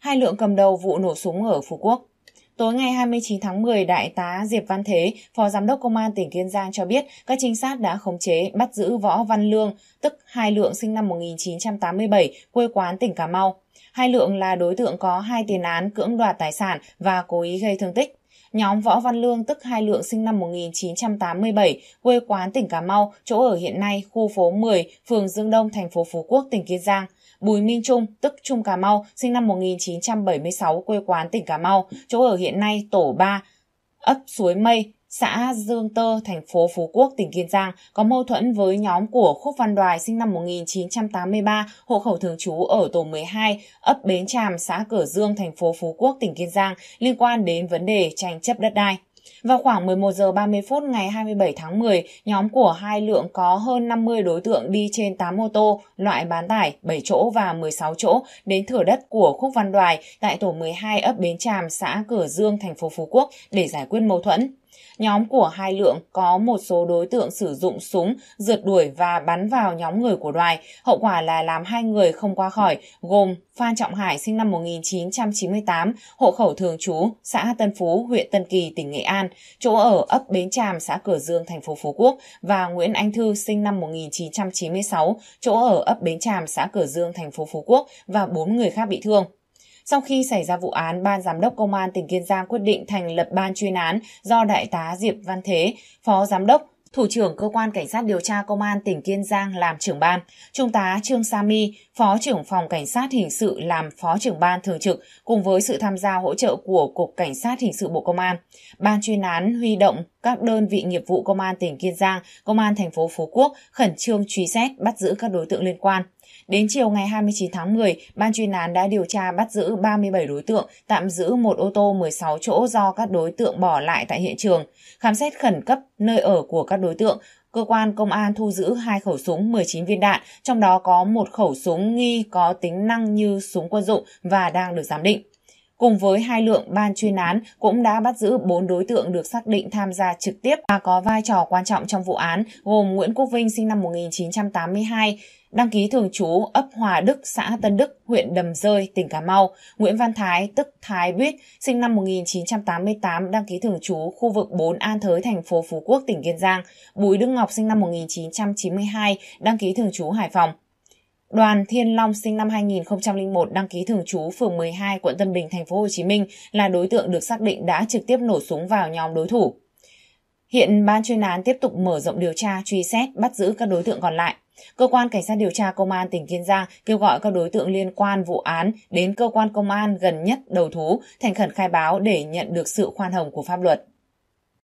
Hai Lượng cầm đầu vụ nổ súng ở Phú Quốc. Tối ngày 29 tháng 10, Đại tá Diệp Văn Thế, Phó Giám đốc Công an tỉnh Kiên Giang cho biết các trinh sát đã khống chế, bắt giữ Võ Văn Lương, tức Hai Lượng, sinh năm 1987, quê quán tỉnh Cà Mau. Hai Lượng là đối tượng có 2 tiền án cưỡng đoạt tài sản và cố ý gây thương tích. Nhóm Võ Văn Lương, tức Hai Lượng, sinh năm 1987, quê quán tỉnh Cà Mau, chỗ ở hiện nay khu phố 10, phường Dương Đông, thành phố Phú Quốc, tỉnh Kiên Giang. Bùi Minh Trung, tức Trung Cà Mau, sinh năm 1976, quê quán tỉnh Cà Mau, chỗ ở hiện nay tổ 3, ấp Suối Mây, xã Dương Tơ, thành phố Phú Quốc, tỉnh Kiên Giang, có mâu thuẫn với nhóm của Khúc Văn Đoài, sinh năm 1983, hộ khẩu thường trú ở tổ 12, ấp Bến Tràm, xã Cửa Dương, thành phố Phú Quốc, tỉnh Kiên Giang, liên quan đến vấn đề tranh chấp đất đai. Vào khoảng 11 giờ 30 phút ngày 27 tháng 10, nhóm của Hai Lượng có hơn 50 đối tượng đi trên 8 mô tô, loại bán tải, 7 chỗ và 16 chỗ, đến thửa đất của Khúc Văn Đoài tại tổ 12 ấp Bến Tràm, xã Cửa Dương, thành phố Phú Quốc để giải quyết mâu thuẫn. Nhóm của Hai Lượng có một số đối tượng sử dụng súng, rượt đuổi và bắn vào nhóm người của Đoài. Hậu quả là làm 2 người không qua khỏi, gồm Phan Trọng Hải, sinh năm 1998, hộ khẩu thường trú, xã Tân Phú, huyện Tân Kỳ, tỉnh Nghệ An, chỗ ở ấp Bến Tràm, xã Cửa Dương, thành phố Phú Quốc, và Nguyễn Anh Thư, sinh năm 1996, chỗ ở ấp Bến Tràm, xã Cửa Dương, thành phố Phú Quốc, và 4 người khác bị thương. Sau khi xảy ra vụ án, Ban Giám đốc Công an tỉnh Kiên Giang quyết định thành lập Ban chuyên án do Đại tá Diệp Văn Thế, Phó Giám đốc, Thủ trưởng Cơ quan Cảnh sát Điều tra Công an tỉnh Kiên Giang làm trưởng ban, Trung tá Trương Sa My, Phó trưởng Phòng Cảnh sát Hình sự làm Phó trưởng ban thường trực, cùng với sự tham gia hỗ trợ của Cục Cảnh sát Hình sự Bộ Công an. Ban chuyên án huy động các đơn vị nghiệp vụ Công an tỉnh Kiên Giang, Công an thành phố Phú Quốc khẩn trương truy xét, bắt giữ các đối tượng liên quan. Đến chiều ngày 29 tháng 10, Ban chuyên án đã điều tra bắt giữ 37 đối tượng, tạm giữ một ô tô 16 chỗ do các đối tượng bỏ lại tại hiện trường. Khám xét khẩn cấp nơi ở của các đối tượng, cơ quan công an thu giữ 2 khẩu súng, 19 viên đạn, trong đó có 1 khẩu súng nghi có tính năng như súng quân dụng và đang được giám định. Cùng với Hai Lượng, Ban chuyên án cũng đã bắt giữ 4 đối tượng được xác định tham gia trực tiếp và có vai trò quan trọng trong vụ án, gồm Nguyễn Quốc Vinh, sinh năm 1982, đăng ký thường trú ấp Hòa Đức, xã Tân Đức, huyện Đầm Rơi, tỉnh Cà Mau; Nguyễn Văn Thái, tức Thái Buýt, sinh năm 1988, đăng ký thường trú khu vực 4 An Thới, thành phố Phú Quốc, tỉnh Kiên Giang; Bùi Đức Ngọc, sinh năm 1992, đăng ký thường trú Hải Phòng; Đoàn Thiên Long, sinh năm 2001, đăng ký thường trú phường 12, quận Tân Bình, thành phố Hồ Chí Minh, là đối tượng được xác định đã trực tiếp nổ súng vào nhóm đối thủ. Hiện Ban chuyên án tiếp tục mở rộng điều tra, truy xét, bắt giữ các đối tượng còn lại. Cơ quan Cảnh sát Điều tra Công an tỉnh Kiên Giang kêu gọi các đối tượng liên quan vụ án đến cơ quan công an gần nhất đầu thú, thành khẩn khai báo để nhận được sự khoan hồng của pháp luật.